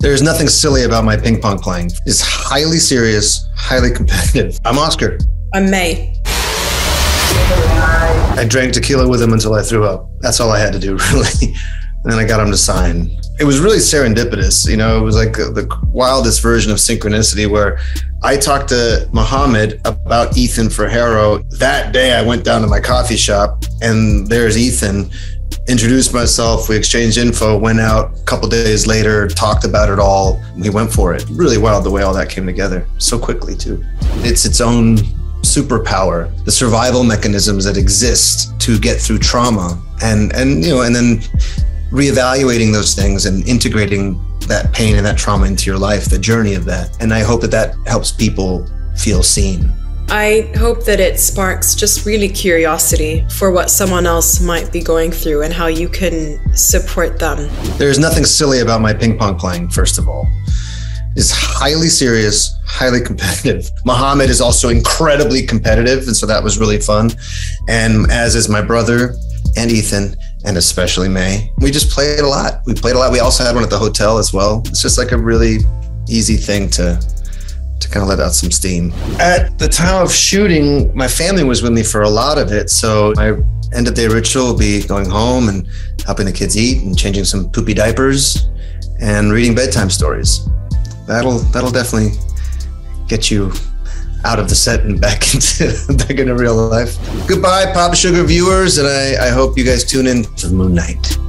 There's nothing silly about my ping pong playing. It's highly serious, highly competitive. I'm Oscar. I'm May. I drank tequila with him until I threw up. That's all I had to do, really. And then I got him to sign. It was really serendipitous. You know, it was like the wildest version of synchronicity where I talked to Muhammad about Ethan Ferrero. That day I went down to my coffee shop and there's Ethan. Introduced myself, we exchanged info, went out a couple days later, talked about it all. We went for it. Really wild the way all that came together so quickly too. It's its own superpower, the survival mechanisms that exist to get through trauma and then reevaluating those things and integrating that pain and that trauma into your life, the journey of that. And I hope that that helps people feel seen. I hope that it sparks just really curiosity for what someone else might be going through and how you can support them. There's nothing silly about my ping pong playing, first of all. It's highly serious, highly competitive. Muhammad is also incredibly competitive, and so that was really fun. And as is my brother and Ethan, and especially May. We just played a lot. We played a lot. We also had one at the hotel as well. It's just like a really easy thing to kind of let out some steam. At the time of shooting, my family was with me for a lot of it. So my end of day ritual will be going home and helping the kids eat and changing some poopy diapers and reading bedtime stories. That'll definitely get you out of the set and back into real life. Goodbye, POPSUGAR viewers, and I hope you guys tune in to Moon Knight.